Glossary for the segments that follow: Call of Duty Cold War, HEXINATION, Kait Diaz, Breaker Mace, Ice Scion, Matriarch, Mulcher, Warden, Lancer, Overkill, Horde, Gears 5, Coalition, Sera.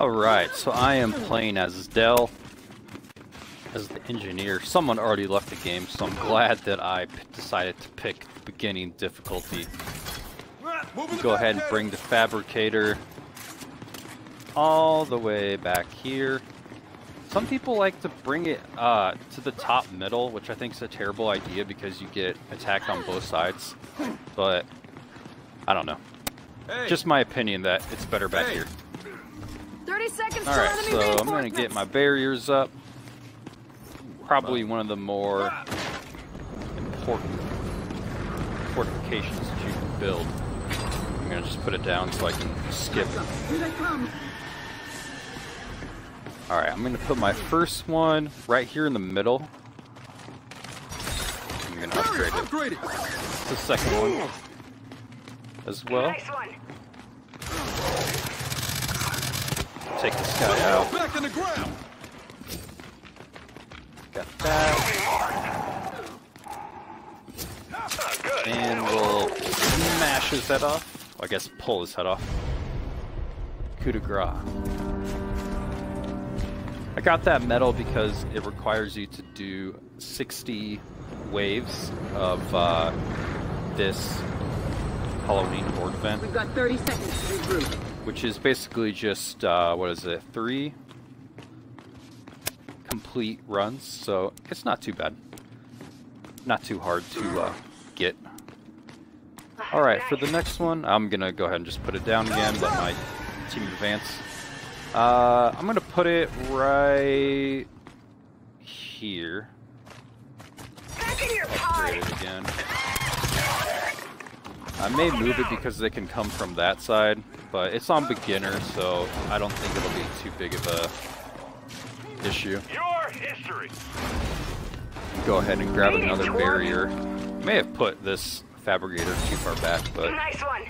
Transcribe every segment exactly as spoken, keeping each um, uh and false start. Alright, so I am playing as Del, as the engineer. Someone already left the game, so I'm glad that I decided to pick beginning difficulty. Go ahead and bring the fabricator all the way back here. Some people like to bring it uh, to the top middle, which I think is a terrible idea because you get attacked on both sides. But I don't know. Hey. Just my opinion that it's better back hey. here. thirty seconds. All right, so I'm going to get my barriers up. Probably one of the more important fortifications that you can build. I'm going to just put it down so I can skip. All right, I'm going to put my first one right here in the middle. I'm going to upgrade it. Upgrade it. The second one as well. Nice one. Take this guy out. Back in the ground. Got that. And we'll smash his head off. I guess pull his head off. Coup de grace. I got that medal because it requires you to do sixty waves of uh, this Halloween board event. We've got thirty seconds to regroup. Which is basically just, uh, what is it, three complete runs. So it's not too bad. Not too hard to uh, get. Alright, for the next one, I'm going to go ahead and just put it down again. Let my team advance. Uh, I'm gonna put it right here. Back in your pod. Upgrade it again. I may move it because they can come from that side, but it's on beginner, so I don't think it'll be too big of a issue. Your history. Go ahead and grab another barrier. I may have put this fabricator too far back, but nice one.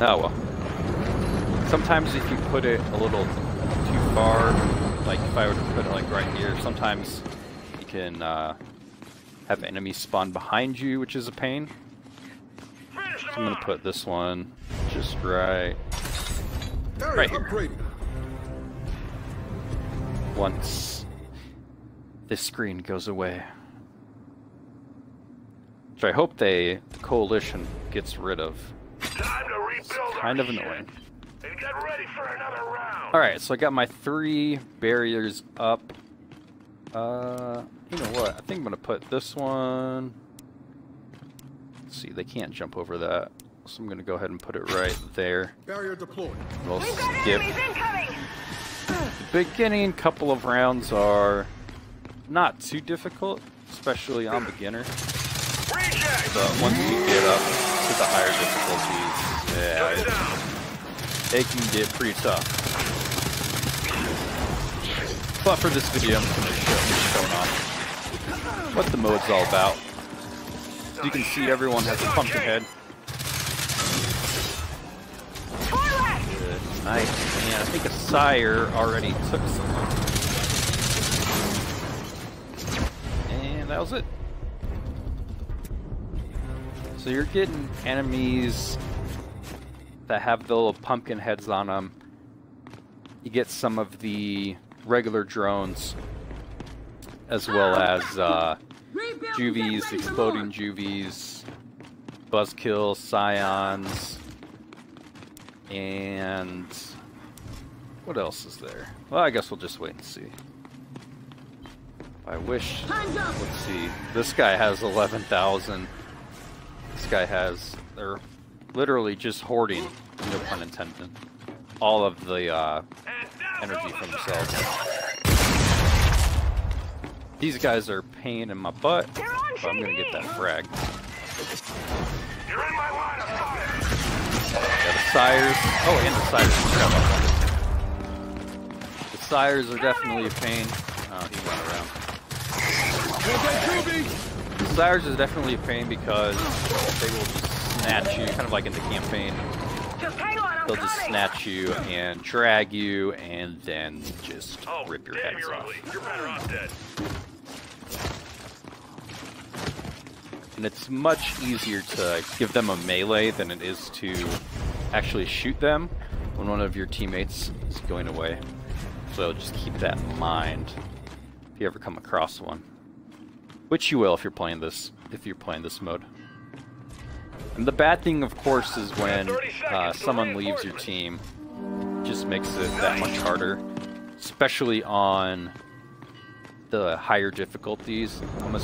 Oh well. Sometimes if you put it a little too far, like if I were to put it like right here, sometimes you can uh, have enemies spawn behind you, which is a pain. So I'm going to put this one just right, right here. Once this screen goes away. Which I hope they, the coalition gets rid of. It's kind of annoying. Get ready for another round. All right, so I got my three barriers up. Uh, you know what? I think I'm gonna put this one. Let's see, they can't jump over that, so I'm gonna go ahead and put it right there. Barrier deployed. We'll skip. The beginning couple of rounds are not too difficult, especially on beginner. So once you get up to the higher difficulties, yeah. It's, it can get pretty tough. But for this video, I'm going to show what's going on, what the mode's all about. As you can see, everyone has a pumpkin head. Good night. Yeah, I think a sire already took someone. And that was it. So you're getting enemies that have the little pumpkin heads on them. You get some of the regular drones, as well as uh, juvies, exploding juvies, buzzkill, scions, and what else is there? Well, I guess we'll just wait and see. I wish. Let's see. This guy has eleven thousand. This guy has their. Literally just hoarding, no pun intended, all of the uh, energy from themselves. These guys are a pain in my butt, but I'm gonna get that frag. You're in my line of fire. Yeah, the sires. Oh, and the sires. The sires are definitely a pain. Oh, he went around. The sires is definitely a pain because they will just snatch you, kind of like in the campaign. They'll just snatch you and drag you and then just oh, rip your heads you're off. You're better off dead. And it's much easier to give them a melee than it is to actually shoot them, when one of your teammates is going away. So just keep that in mind if you ever come across one. Which you will if you're playing this, if you're playing this mode. And the bad thing, of course, is when uh, someone leaves your team. It just makes it that much harder. Especially on the higher difficulties. I'm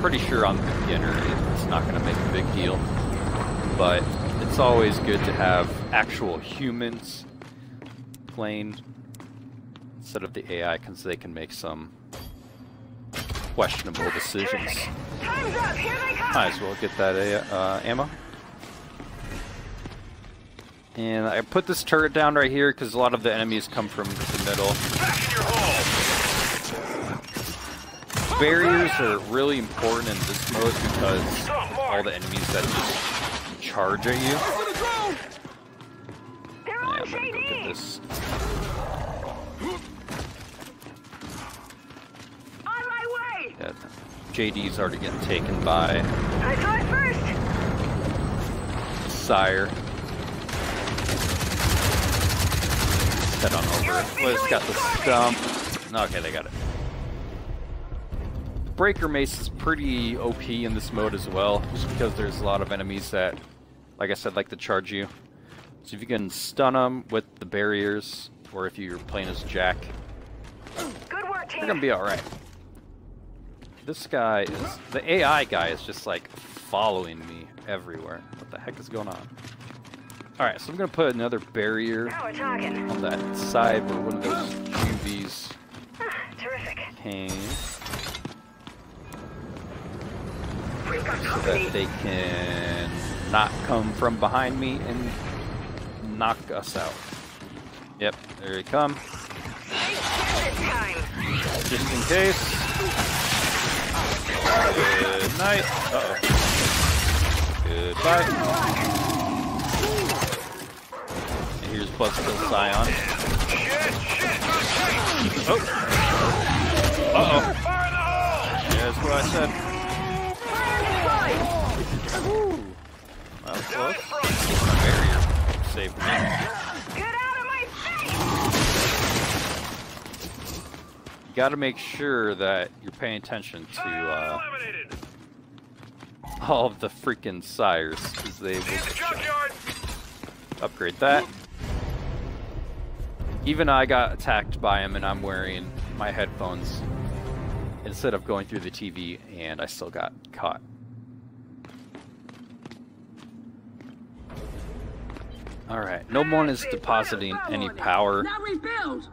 pretty sure on the beginner it's not going to make a big deal. But it's always good to have actual humans playing instead of the A I, because they can make some questionable decisions. Might as well get that uh, ammo. And I put this turret down right here because a lot of the enemies come from the middle. Barriers are really important in this mode because all the enemies that just charge at you. Yeah, I'm gonna go get this. Yeah, J D's already getting taken by I saw it first. Sire. Let's head on over. Well, it's got the stump. Okay, they got it. Breaker Mace is pretty O P in this mode as well, just because there's a lot of enemies that, like I said, like to charge you. So if you can stun them with the barriers, or if you're playing as Jack, good work, team. You're gonna be alright. This guy is, the A I guy is just like following me everywhere. What the heck is going on? Alright, so I'm going to put another barrier on that side where one of those Q Bs came. So that they can not come from behind me and knock us out. Yep, there they come. Just in case. Good night. Uh oh. Goodbye. And here's Buzzkill Scion. Oh. Uh oh. That's what I said. That was close. Barrier. Save me. Get out of my face! You gotta make sure that you're paying attention to uh, all of the freaking sires, because they will upgrade that. Even I got attacked by him, and I'm wearing my headphones instead of going through the T V, and I still got caught. Alright, no one is depositing any power.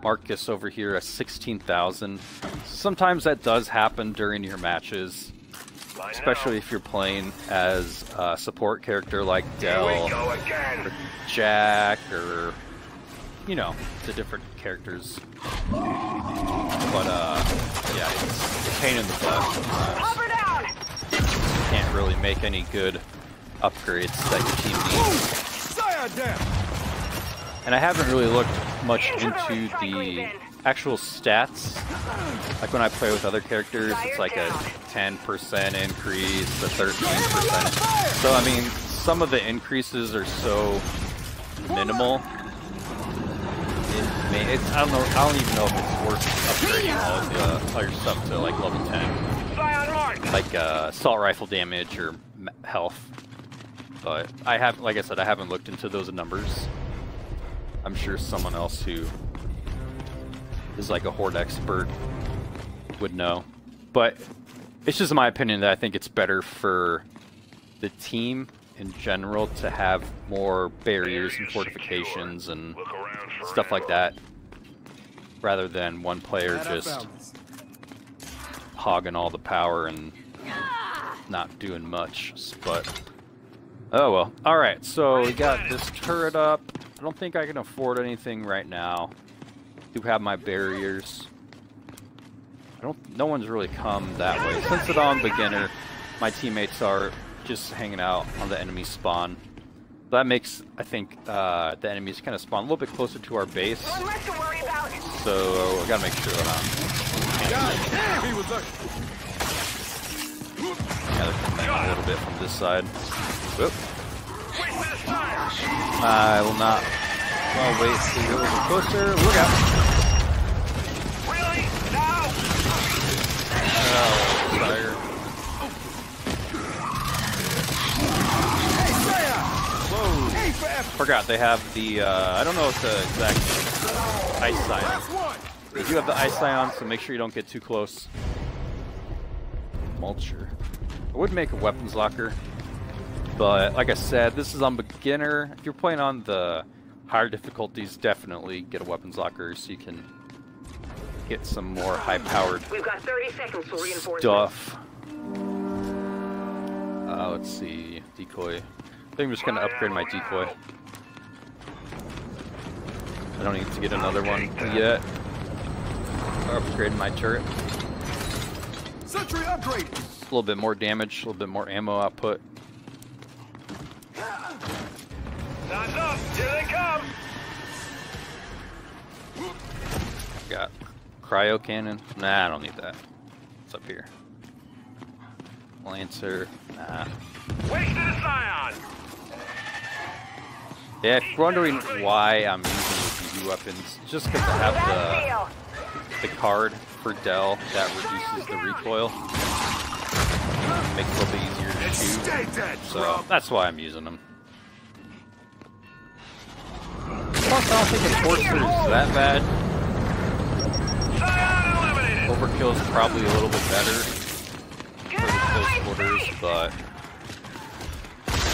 Marcus over here at sixteen thousand. Sometimes that does happen during your matches, especially if you're playing as a support character like Del, or Jack, or, you know, the different characters. But, uh, yeah, it's a pain in the butt sometimes. You can't really make any good upgrades that your team needs. And I haven't really looked much into the actual stats. Like when I play with other characters, it's like a ten percent increase, a thirteen percent. So I mean, some of the increases are so minimal. It may, it's, I don't know. I don't even know if it's worth upgrading all of the, all your stuff to like level ten, like uh, assault rifle damage or health. But I have, like I said, I haven't looked into those numbers. I'm sure someone else who is like a horde expert would know. But it's just my opinion that I think it's better for the team in general to have more barriers and fortifications and stuff like that, rather than one player just hogging all the power and not doing much. But oh well. Alright, so we got this turret up. I don't think I can afford anything right now. I do have my barriers. I don't, no one's really come that way. Since it's on beginner, my teammates are just hanging out on the enemy spawn. That makes, I think, uh, the enemies kind of spawn a little bit closer to our base. So I gotta make sure that I'm... Yeah, they're coming a little bit from this side. Whoop. I will not I'll wait till you're a little closer. Look out! Really? No! Oh, fire. Hey, Saya! Whoa! Hey, forgot they have the, uh, I don't know if the exact Ice Scion. They do have the Ice Scion, so make sure you don't get too close. Mulcher. I would make a weapons locker. But like I said, this is on beginner. If you're playing on the higher difficulties, definitely get a weapons locker so you can get some more high-powered We've got thirty seconds for reinforcements. Stuff. Uh, let's see, decoy. I think I'm just gonna upgrade my decoy. I don't need to get another one yet. I'll upgrade my turret. Sentry upgrade. A little bit more damage, a little bit more ammo output. Time's up! Here they come! Got cryo cannon. Nah, I don't need that. It's up here. Lancer. Nah. Wait for the Scion! Yeah, if you're wondering why I'm using the B B weapons, just because I have the, the card for Dell that reduces the recoil. Makes it a little bit easier to shoot. So that's why I'm using them. Plus, I don't think Enforcer is that bad. Overkill is probably a little bit better for the close quarters, but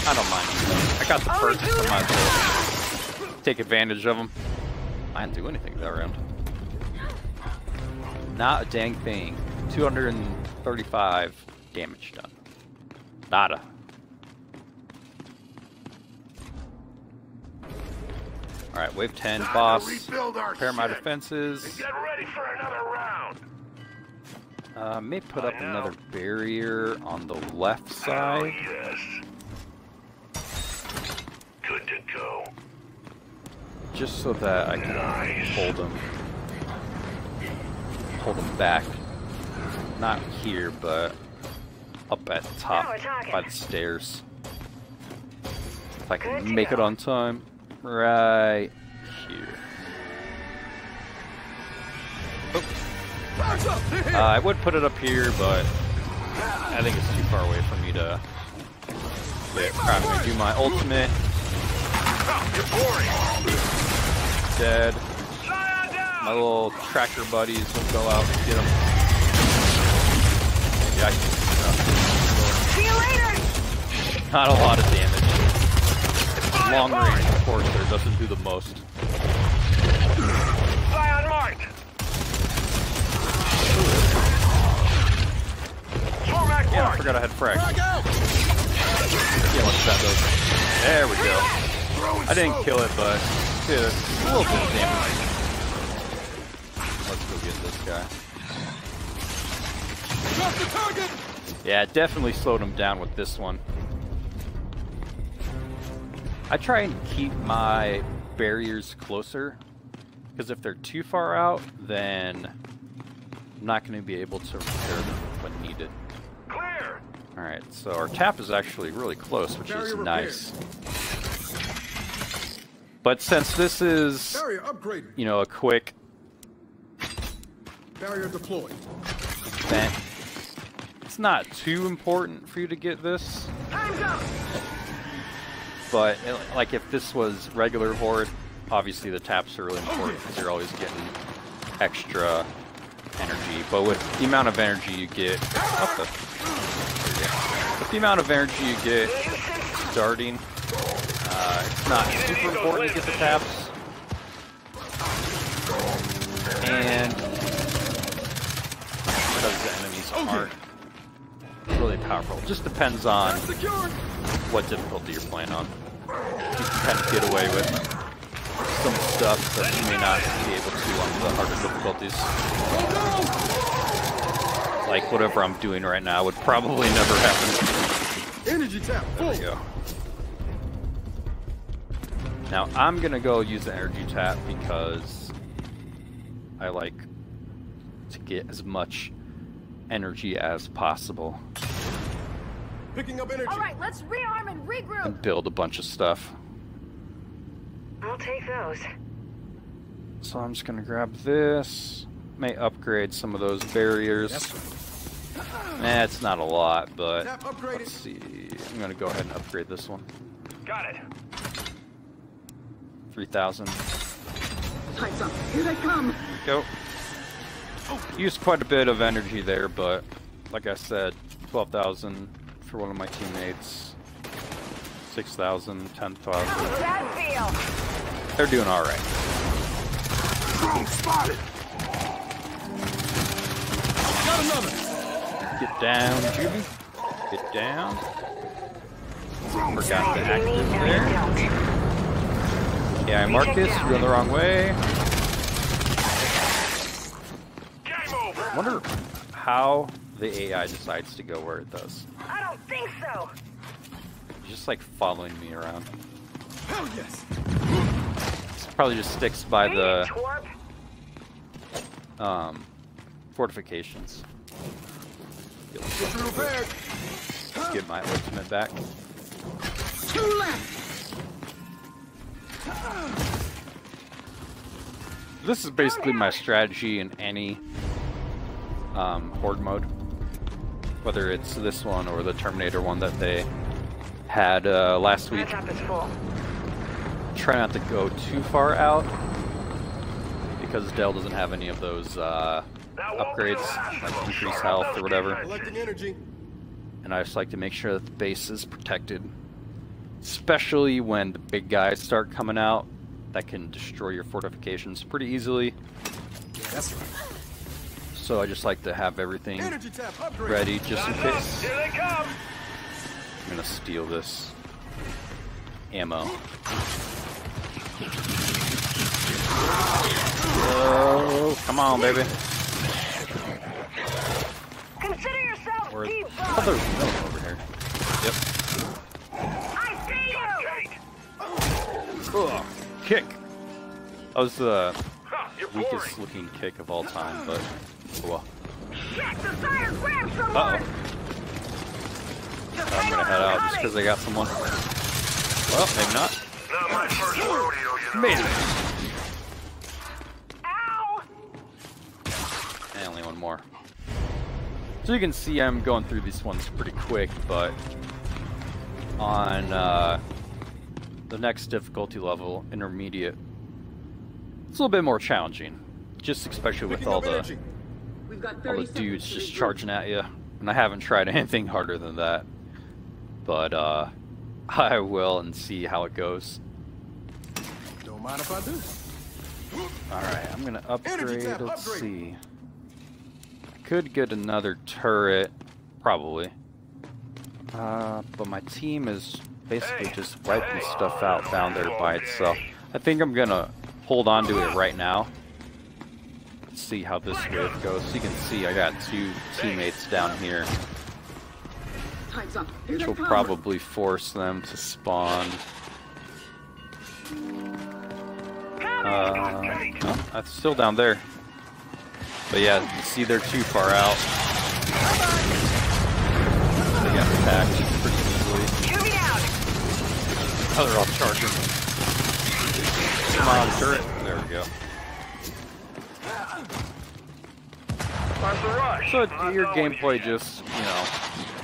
I don't mind. I got the perks, so I might as well take advantage of them. I didn't do anything that round. Not a dang thing. two hundred thirty-five damage done. Nada. All right, wave ten, boss. Repair my defenses. Get ready for another round. Uh, may put up another barrier on the left side. Yes. Good to go. Just so that I can nice. hold them, hold them back. Not here, but up at the top by the stairs. If I can Good make it on time. Right here. Oh. Uh, I would put it up here, but I think it's too far away for me to. Yeah, probably gonna do my ultimate. Dead. My little tracker buddies will go out and get him. Yeah, I can do stuff. See you later. Not a lot of damage. Long range, of course, there doesn't do the most. Scion marked! Yeah, I forgot I had frag. Yeah, let's grab those. There we go. I didn't kill it, but dude, a little bit of damage. Let's go get this guy. Yeah, it definitely slowed him down with this one. I try and keep my barriers closer, because if they're too far out, then I'm not going to be able to repair them when needed. Clear. All right, so our tap is actually really close, which Barrier is nice. Repaired. But since this is, you know, a quick Barrier deployed. event, it's not too important for you to get this. Time's up. But, like, if this was regular Horde, obviously the taps are really important because you're always getting extra energy. But with the amount of energy you get... What the... With the amount of energy you get starting, uh, it's not super important to get the taps. And... because the enemies aren't really powerful. It just depends on what difficulty you're playing on. You can kind of get away with some stuff that you may not be able to on the harder difficulties. Like whatever I'm doing right now would probably never happen. Energy tap. There we go. Now I'm gonna go use the energy tap because I like to get as much energy as possible. Picking up energy. All right, let's rearm and regroup. And build a bunch of stuff. I'll take those. So I'm just gonna grab this. May upgrade some of those barriers. Nah, it's not a lot, but let's see. I'm gonna go ahead and upgrade this one. Got it. Three thousand. Lights up. Here they come. Go. Used quite a bit of energy there, but like I said, twelve thousand for one of my teammates. Six thousand, ten thousand. How's that feel? They're doing all right. Wrong spotted. Got another. Get down, Juvie. Get down. Forgot to activate there. Yeah, I marked this. You're going the wrong way. I wonder how the A I decides to go where it does. I don't think so. Just like following me around. Hell yes. It probably just sticks by the um fortifications. Get my ultimate back. Two left. This is basically my strategy in any um, horde mode, whether it's this one or the Terminator one that they had uh, last week. Try not to go too far out because Dell doesn't have any of those uh, upgrades, like increased health or whatever. And I just like to make sure that the base is protected. Especially when the big guys start coming out, that can destroy your fortifications pretty easily. Yeah, that's right. So I just like to have everything tap, ready just in case. Here they come. I'm gonna steal this ammo. Oh, come on, baby. Consider yourself debunked. Oh, there's no over here. Yep. Ugh, kick! That was the weakest looking kick of all time, but oh well. Uh-oh. So I'm gonna head out just because I got someone. Well, maybe not. Not my first rodeo, you know. Made it! Ow! And only one more. So you can see I'm going through these ones pretty quick, but on uh, the next difficulty level, intermediate, it's a little bit more challenging, just especially with all the all the dudes just charging at you. And I haven't tried anything harder than that, but uh, I will and see how it goes. Don't mind if I do. All right, I'm gonna upgrade. Let's see. I could get another turret, probably. Uh, but my team is basically just wiping stuff out down there by itself. I think I'm gonna hold on to it right now. Let's see how this wave goes. So you can see I got two teammates down here, which will probably force them to spawn. Uh, no, that's still down there. But yeah, you see they're too far out. They got attacked pretty easily. Oh, they're all charging. Come on, turret. There we go. So it, your gameplay just, you know,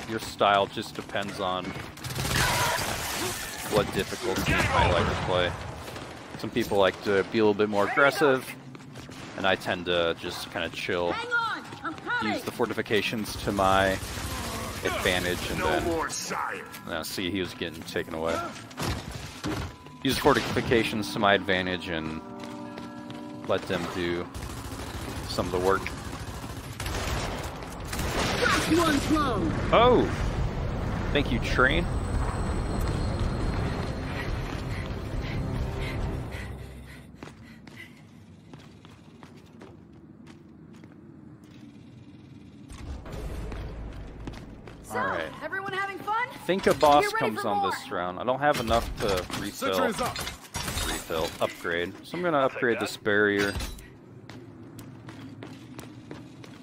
your style just depends on what difficulty you might like to play. Some people like to be a little bit more aggressive, and I tend to just kind of chill. Use the fortifications to my advantage, and then you know, see he was getting taken away. Use fortifications to my advantage and let them do some of the work. Oh! Thank you, train. Alright. Everyone having fun? I think a boss comes on more this round. I don't have enough to refill, up. refill, upgrade. So I'm going to upgrade this barrier.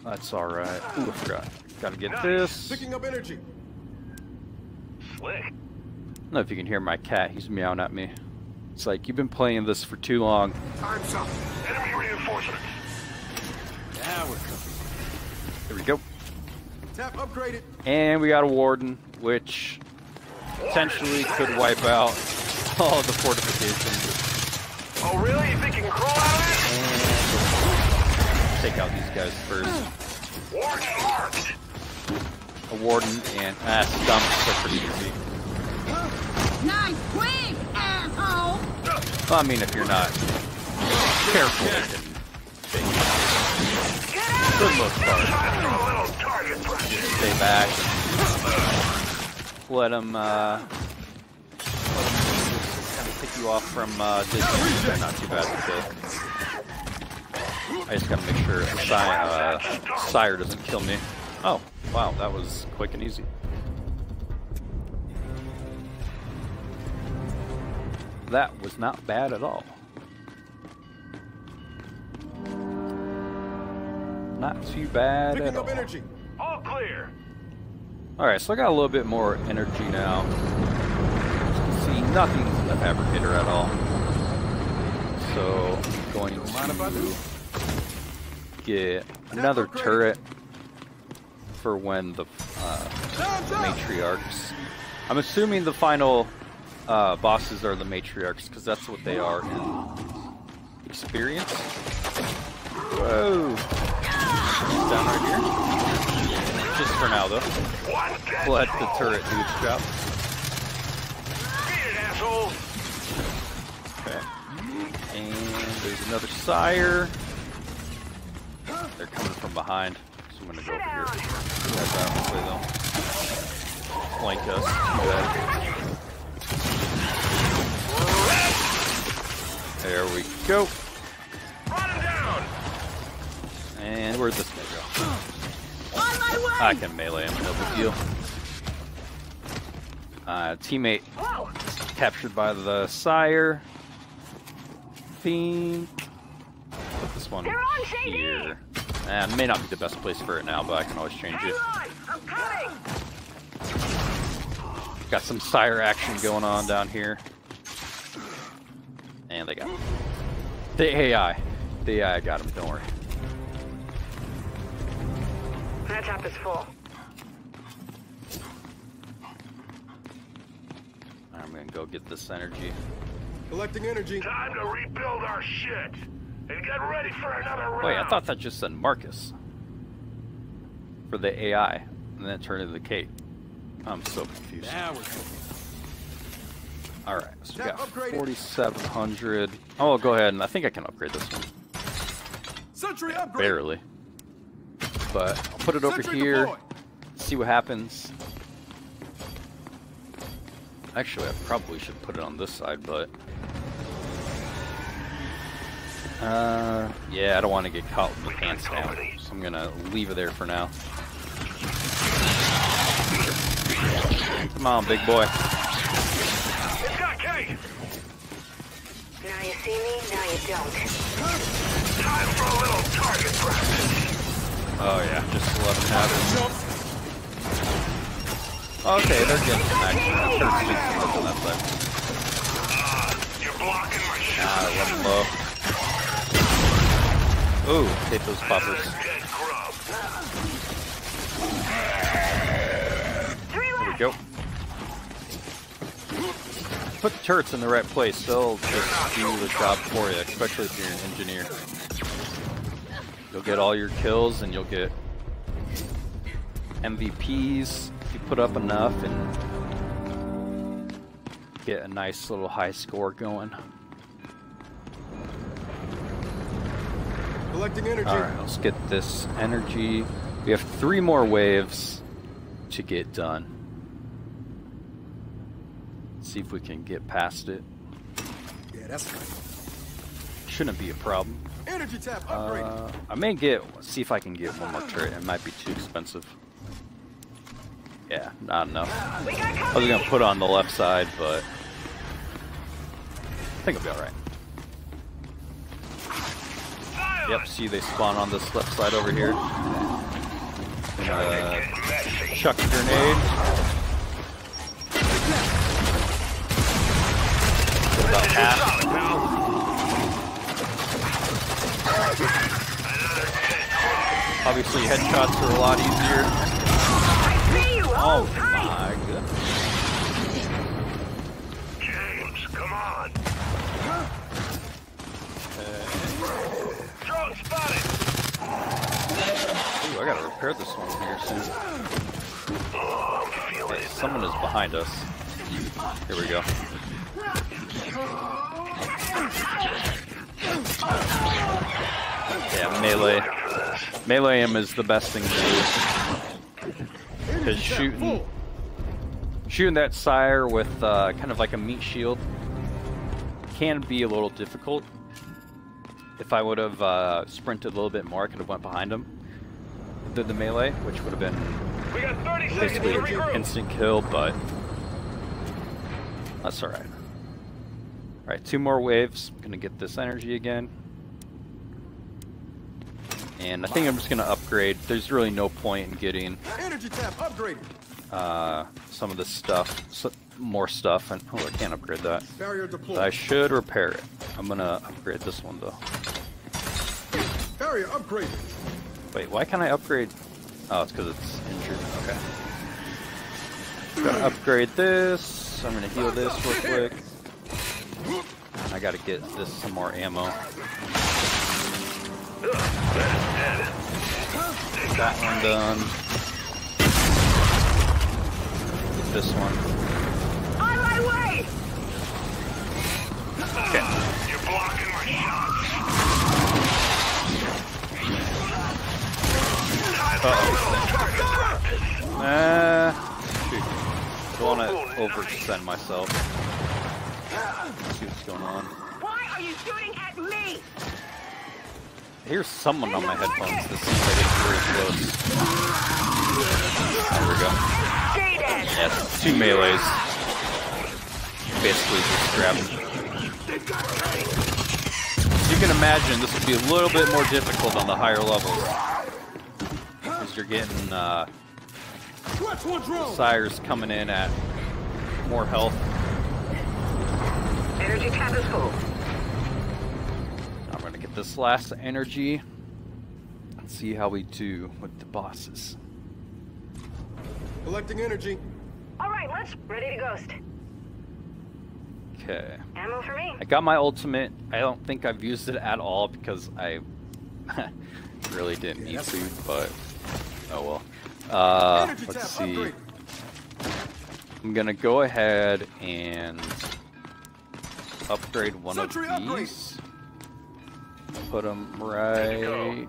That's alright. Ooh, I forgot. Got to get nice. this. Picking up energy. Slick. I don't know if you can hear my cat. He's meowing at me. It's like, you've been playing this for too long. Time's up. Enemy reinforcements. Now we're coming. There we go. Tap upgraded. And we got a Warden, which potentially could wipe out all the fortifications. Oh, really? You think you can crawl out of it? And take out these guys first. Warden marked. A Warden and ah, stump are pretty easy. Nice wave, asshole! Well, I mean, if you're not careful, you can take it out. Get out of the most part. Just stay back. Let them, uh... Let them just kind of pick you off from, uh, distance. They're not too bad with it. I just gotta make sure Sire, uh, Sire doesn't kill me. Oh, wow, that was quick and easy. That was not bad at all. Not too bad at all. Picking up energy. All clear. All right, so I got a little bit more energy now. As you can see, nothing's a fabricator at all. So I'm going to get another turret for when the uh, matriarchs. I'm assuming the final. Uh, bosses are the matriarchs because that's what they are in experience. Whoa! He's down right here. Just for now, though. Let the turret do its job. Okay. And there's another sire. They're coming from behind, so I'm gonna go over here. That's obviously they'll flank us. Bad. There we go. Run him down. And where'd this guy go? On my way. I can melee him, no big deal. Uh, teammate Whoa. Captured by the sire. Fiend. Put this one here. Eh, may not be the best place for it now, but I can always change Hang it. On. I'm coming. Got some sire action going on down here. And they got him. The A I. The A I got him, don't worry. That tap is full. I'm gonna go get this energy. Collecting energy. Time to rebuild our shit. And get ready for another round. Wait, I thought that just said Marcus. For the A I. And then it turned into the Kate. I'm so confused. Now we're confused. All right, so we got forty-seven hundred. Oh, I'll go ahead and I think I can upgrade this one. Sentry upgrade. Barely, but I'll put it over Sentry here. Deploy. See what happens. Actually, I probably should put it on this side, but uh, yeah, I don't want to get caught with hands down, so I'm gonna leave it there for now. Come on, big boy. Now you see me, now you don't. Time for a little target practice. Oh yeah, just let them have it. Okay, they're getting some action. I'm sure it's just stuff on that side. Uh, you're blocking my shot. Nah, I let them low. Ooh, hit those poppers. There we go. Put the turrets in the right place, they'll just do the job for you, especially if you're an engineer. You'll get all your kills and you'll get M V Ps if you put up enough and get a nice little high score going. Collecting energy. Alright, let's get this energy. We have three more waves to get done. See if we can get past it. Yeah, that's right. Shouldn't be a problem. Energy tap upgrade. Uh, I may get. See if I can get one more turret. It might be too expensive. Yeah, not enough. I was gonna put on the left side, but I think it'll be all right. Yep. See, they spawn on this left side over here. Uh, chuck a grenade. about half. Obviously, headshots are a lot easier. Oh my goodness. James, come on. Drone spotted. Ooh, I gotta repair this one here soon. Okay, someone is behind us. Here we go. Yeah, melee. Melee him is the best thing to do. Because shooting, shooting that sire with uh, kind of like a meat shield can be a little difficult. If I would have uh, sprinted a little bit more, I could have went behind him. Did the melee, which would have been we got thirty basically instant kill, but that's all right. All right, two more waves. I'm gonna get this energy again. And I think I'm just gonna upgrade. There's really no point in getting energy tap upgraded. Uh, some of this stuff, so, more stuff, and oh, I can't upgrade that. Barrier deployed. But I should repair it. I'm gonna upgrade this one though. Barrier upgrade. Wait, why can't I upgrade? Oh, it's because it's injured. Okay. I'm gonna upgrade this. I'm gonna heal this real quick. I gotta get this some more ammo. Get that one done. Get this one. On my way. Okay. You're blocking my shots. Uh-oh. Uh, shoot. I don't want to overextend myself. Let's see what's going on. Why are you shooting at me? I hear someone on my headphones. This seems like it's really close. There we go. Yes, two melees. Basically just grabbed. As you can imagine, this would be a little bit more difficult on the higher levels. Because you're getting uh, sires coming in at more health. Energy cap is full. I'm gonna get this last energy. Let's see how we do with the bosses. Collecting energy. All right, let's ready to ghost. Okay. Ammo for me. I got my ultimate. I don't think I've used it at all because I really didn't need to, but oh well. Uh, let's see. I'm gonna go ahead and upgrade one of these. Put them right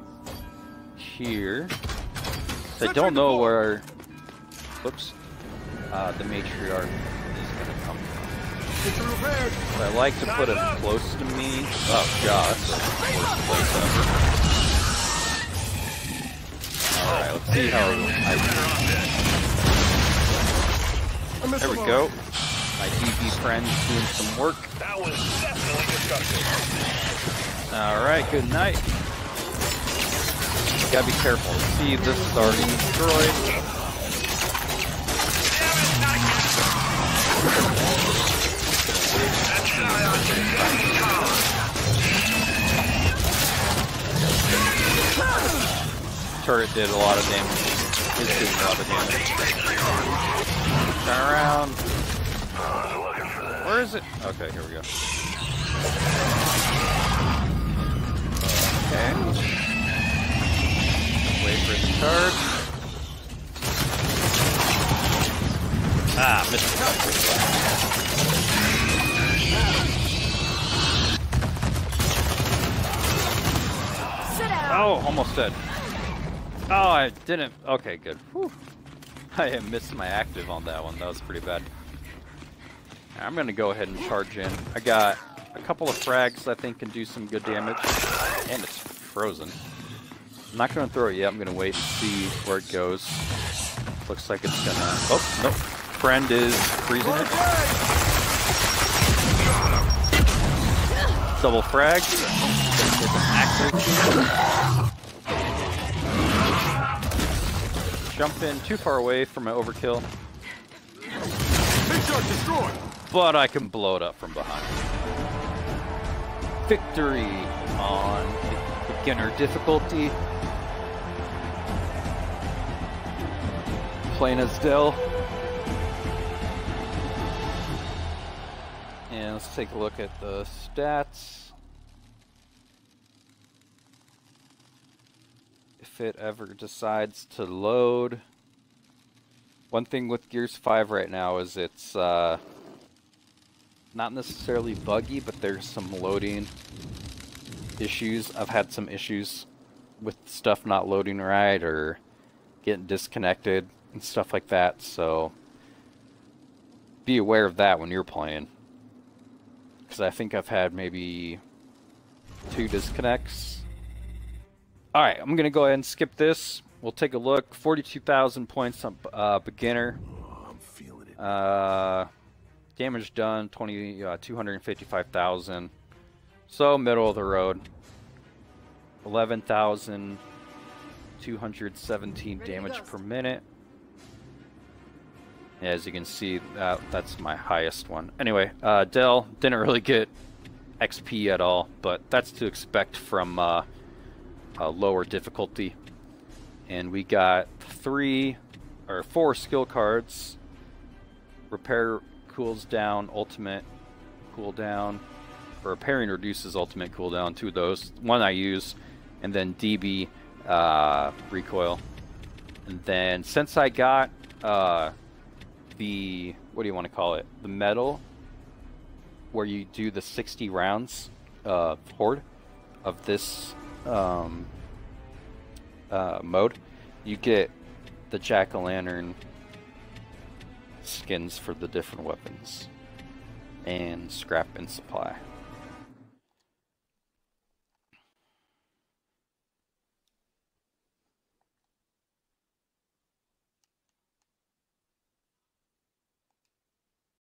here. I don't know where. Whoops. Uh, the Matriarch is gonna come from. But I like to put it close to me. Oh gosh. All right. Let's see how I. There we go. My D B friends doing some work. That was definitely destructive. Alright, good night. Gotta be careful. See, this is already destroyed. Damn it, turret did a lot of damage. It's doing a lot of damage. Turn around. Where is it? Okay, here we go. Okay. Wait for the turret. Ah, missed it. Oh, almost dead. Oh, I didn't. Okay, good. Whew. I missed my active on that one. That was pretty bad. I'm gonna go ahead and charge in. I got a couple of frags I think can do some good damage. And it's frozen. I'm not gonna throw it yet. I'm gonna wait and see where it goes. Looks like it's gonna... Oh, nope. Friend is freezing it. Double frag. Jump in too far away for my overkill. Big shot destroyed! But I can blow it up from behind. victory on beginner difficulty. Plain as Dill. And let's take a look at the stats. If it ever decides to load. One thing with Gears five right now is it's uh, not necessarily buggy, but there's some loading issues. I've had some issues with stuff not loading right or getting disconnected and stuff like that, so be aware of that when you're playing. Because I think I've had maybe two disconnects. Alright, I'm going to go ahead and skip this. We'll take a look. forty-two thousand points on uh, beginner. Oh, I'm feeling it. Uh, damage done, twenty, uh, two hundred fifty-five thousand. So, middle of the road. eleven thousand two hundred seventeen damage per minute. As you can see, that, that's my highest one. Anyway, uh, Dell didn't really get X P at all, but that's to expect from uh, a lower difficulty. And we got three or four skill cards. Repair cools down ultimate cooldown. Repairing reduces ultimate cooldown. Two of those. One I use, and then D B uh, recoil. And then since I got uh, the what do you want to call it? The medal, where you do the sixty rounds uh, horde of this. Um, Uh, mode, you get the jack-o'-lantern skins for the different weapons and scrap and supply.